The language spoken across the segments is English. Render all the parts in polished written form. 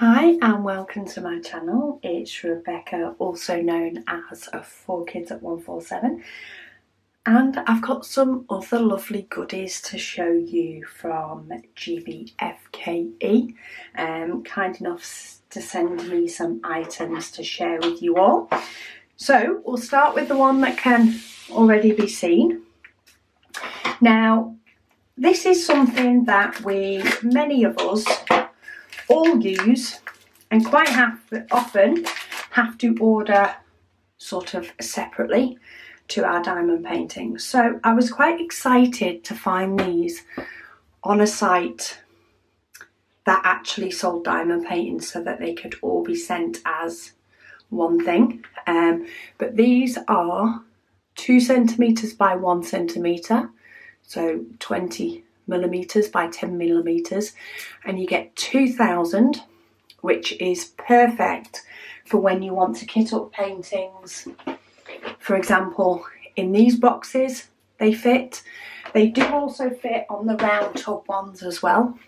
Hi and welcome to my channel. It's Rebecca, also known as 4kidsat147, and I've got some other lovely goodies to show you from GBFKE. Kind enough to send me some items to share with you all. So we'll start with the one that can already be seen. Now this is something that many of us all use, and quite often have to order sort of separately to our diamond paintings. So I was quite excited to find these on a site that actually sold diamond paintings so that they could all be sent as one thing. But these are 2 centimeters by 1 centimeter, so 20 millimeters by 10 millimeters, and you get 2000, which is perfect for when you want to kit up paintings. For example, in these boxes they fit. They do also fit on the round tub ones as well.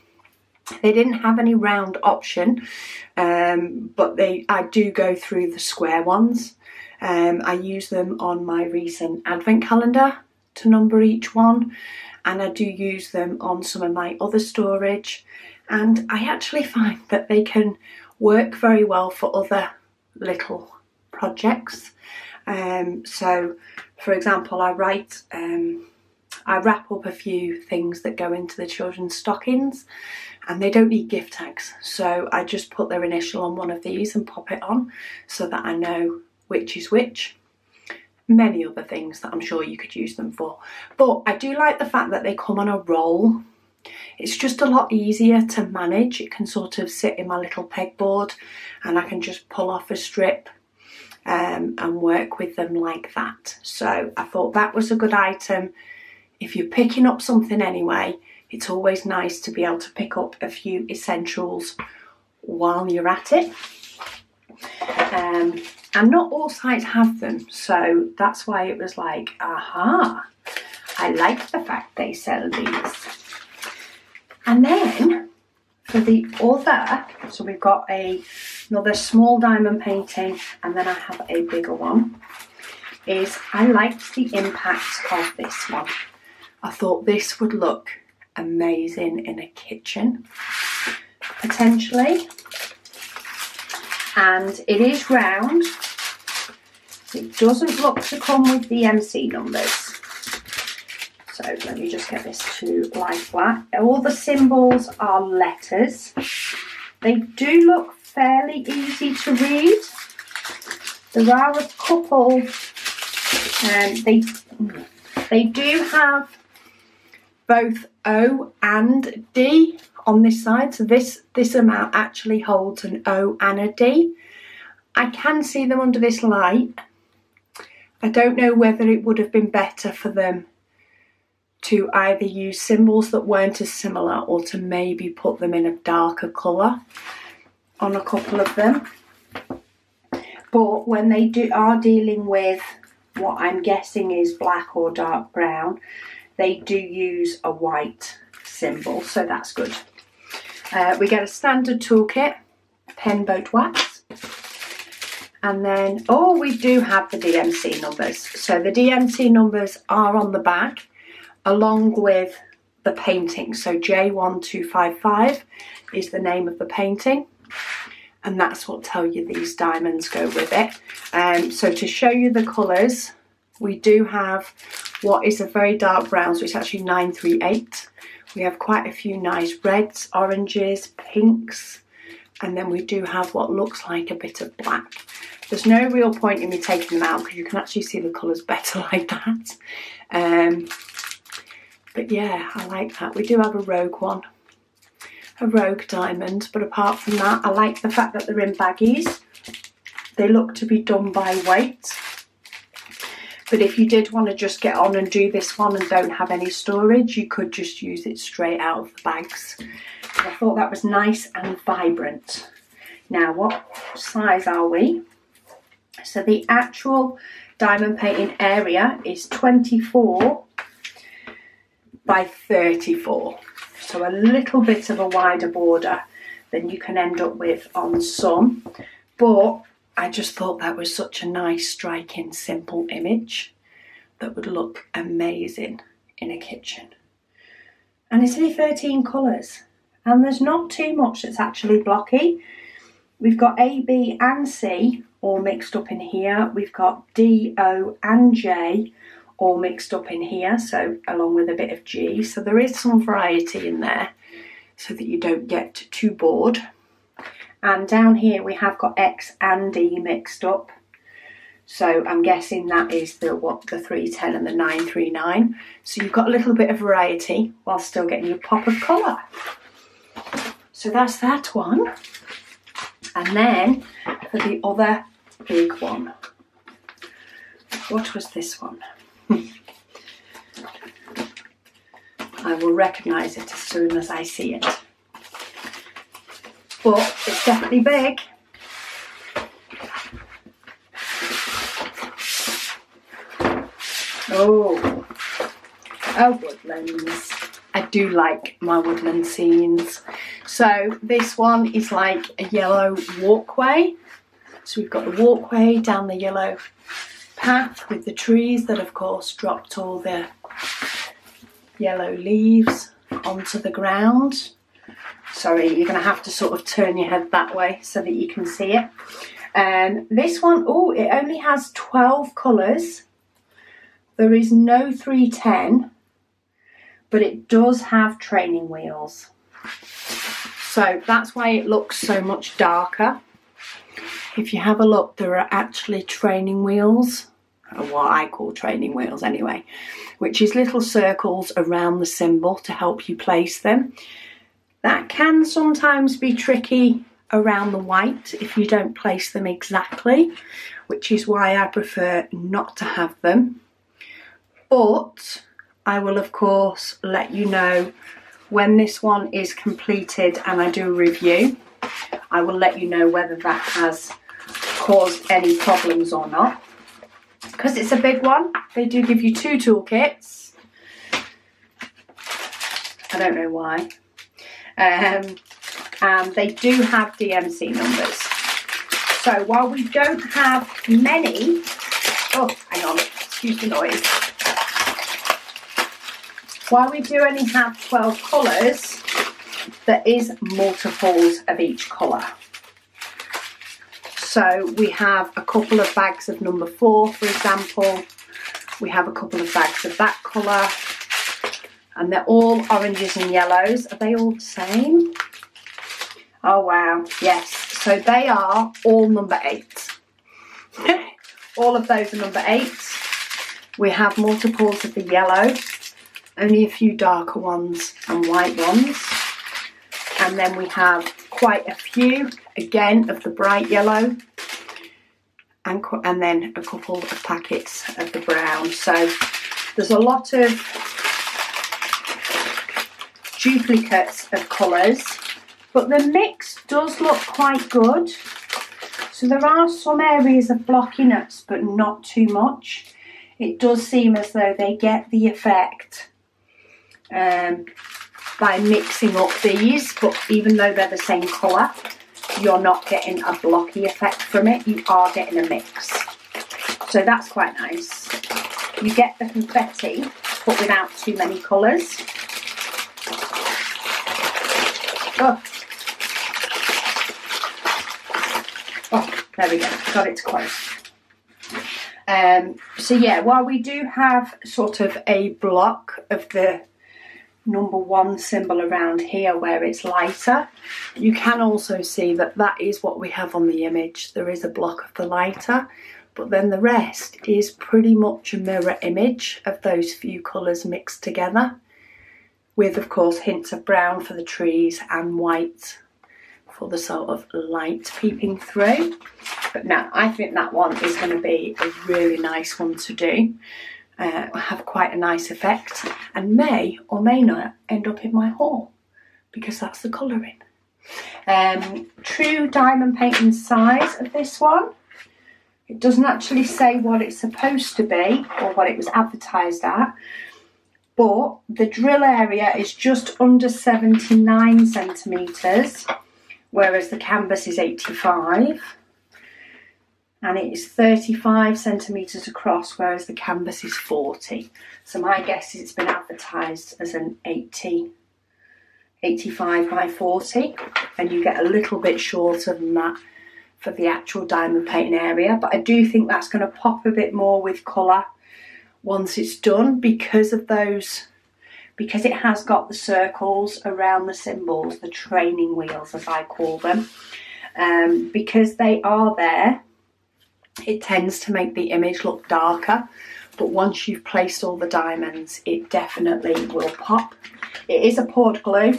They didn't have any round option, but I do go through the square ones. I use them on my recent advent calendar to number each one, and I do use them on some of my other storage, and I actually find that they can work very well for other little projects. So for example, I wrap up a few things that go into the children's stockings, and they don't need gift tags, so I just put their initial on one of these and pop it on so that I know which is which. Many other things that I'm sure you could use them for, but I do like the fact that they come on a roll. It's just a lot easier to manage. It can sort of sit in my little pegboard, and I can just pull off a strip and work with them like that. So I thought that was a good item. If you're picking up something anyway, it's always nice to be able to pick up a few essentials while you're at it. And not all sites have them, so that's why it was like, aha, I like the fact they sell these. And then for the other, so we've got another small diamond painting, and then I have a bigger one. I liked the impact of this one. I thought this would look amazing in a kitchen, potentially. And it is round. It doesn't look to come with DMC numbers. So let me just get this to lie flat. All the symbols are letters. They do look fairly easy to read. There are a couple, they do have both O and D on this side, so this amount actually holds an O and a D. I can see them under this light. I don't know whether it would have been better for them to either use symbols that weren't as similar, or to maybe put them in a darker colour on a couple of them. But when they are dealing with what I'm guessing is black or dark brown, they do use a white symbol, so that's good. We get a standard toolkit, pen, boat, wax, and then, oh, we do have the DMC numbers. So the DMC numbers are on the back, along with the painting. So J1255 is the name of the painting, and that's what tell you these diamonds go with it. So to show you the colours, we do have what is a very dark brown, so it's actually 938. We have quite a few nice reds, oranges, pinks, and then we do have what looks like a bit of black. There's no real point in me taking them out because you can actually see the colours better like that. But yeah, I like that. We do have a rogue one, a rogue diamond, but apart from that, I like the fact that they're in baggies. They look to be done by weight. But if you did want to just get on and do this one and don't have any storage, you could just use it straight out of the bags. And I thought that was nice and vibrant. Now, what size are we? So the actual diamond painting area is 24 by 34. So a little bit of a wider border than you can end up with on some. But I just thought that was such a nice, striking, simple image that would look amazing in a kitchen. And it's only 13 colours, and there's not too much that's actually blocky. We've got A, B and C all mixed up in here. We've got D, O and J all mixed up in here, so along with a bit of G. So there is some variety in there so that you don't get too bored. And down here we have got X and E mixed up. So I'm guessing that is the 310 and the 939. So you've got a little bit of variety while still getting your pop of colour. So that's that one. And then for the other big one, what was this one? I will recognise it as soon as I see it. But it's definitely big. Oh, our woodlands. I do like my woodland scenes. So this one is like a yellow walkway. So we've got a walkway down the yellow path with the trees that of course dropped all the yellow leaves onto the ground. Sorry, you're going to have to sort of turn your head that way so that you can see it. And this one, oh, it only has 12 colours. There is no 310, but it does have training wheels. So that's why it looks so much darker. If you have a look, there are actually training wheels, or what I call training wheels anyway, which is little circles around the symbol to help you place them. That can sometimes be tricky around the white if you don't place them exactly, which is why I prefer not to have them. But I will of course let you know when this one is completed and I do a review. I will let you know whether that has caused any problems or not. Because it's a big one, they do give you 2 toolkits. I don't know why. And they do have DMC numbers. So while we don't have many, oh, hang on, excuse the noise. While we do only have 12 colours, there is multiples of each colour. So we have a couple of bags of number 4, for example. We have a couple of bags of that colour. And they're all oranges and yellows. Are they all the same? Oh, wow. Yes. So they are all number 8. All of those are number 8. We have multiples of the yellow. Only a few darker ones and white ones. And then we have quite a few, again, of the bright yellow. And then a couple of packets of the brown. So there's a lot of duplicates of colours, but the mix does look quite good. So there are some areas of blockiness, but not too much. It does seem as though they get the effect by mixing up these, but even though they're the same colour, you're not getting a blocky effect from it. You are getting a mix. So that's quite nice. You get the confetti, but without too many colours. Oh, there we go, got it to close. So yeah, while we do have sort of a block of the number 1 symbol around here where it's lighter, you can also see that that is what we have on the image. There is a block of the lighter, but then the rest is pretty much a mirror image of those few colours mixed together, with of course hints of brown for the trees and white for the sort of light peeping through. But no, I think that one is going to be a really nice one to do, have quite a nice effect, and may or may not end up in my haul because that's the colouring. True diamond painting size of this one. It doesn't actually say what it's supposed to be or what it was advertised at. But the drill area is just under 79 centimetres, whereas the canvas is 85, and it is 35 centimetres across, whereas the canvas is 40. So my guess is it's been advertised as an 85 by 40, and you get a little bit shorter than that for the actual diamond painting area. But I do think that's going to pop a bit more with colour once it's done, because of those, because it has got the circles around the symbols, the training wheels as I call them, because they are there, it tends to make the image look darker. But once you've placed all the diamonds, it definitely will pop. It is a poured glue.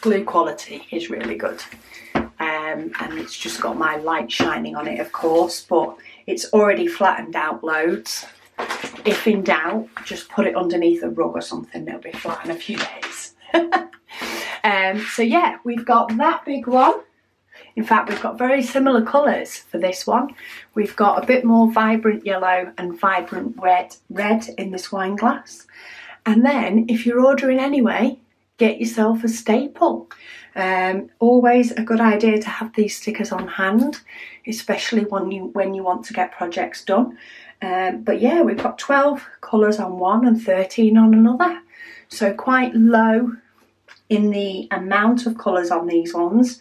Glue quality is really good. And it's just got my light shining on it, of course, but it's already flattened out loads. If in doubt, just put it underneath a rug or something, it'll be flat in a few days. So yeah, we've got that big one. In fact, we've got very similar colours for this one. We've got a bit more vibrant yellow and vibrant red in this wine glass. And then if you're ordering anyway, get yourself a staple. Always a good idea to have these stickers on hand, especially when you want to get projects done. But yeah, we've got 12 colours on one and 13 on another. So quite low in the amount of colours on these ones,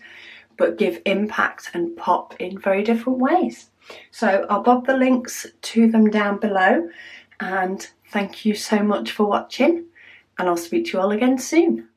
but give impact and pop in very different ways. So I'll bob the links to them down below, and thank you so much for watching, and I'll speak to you all again soon.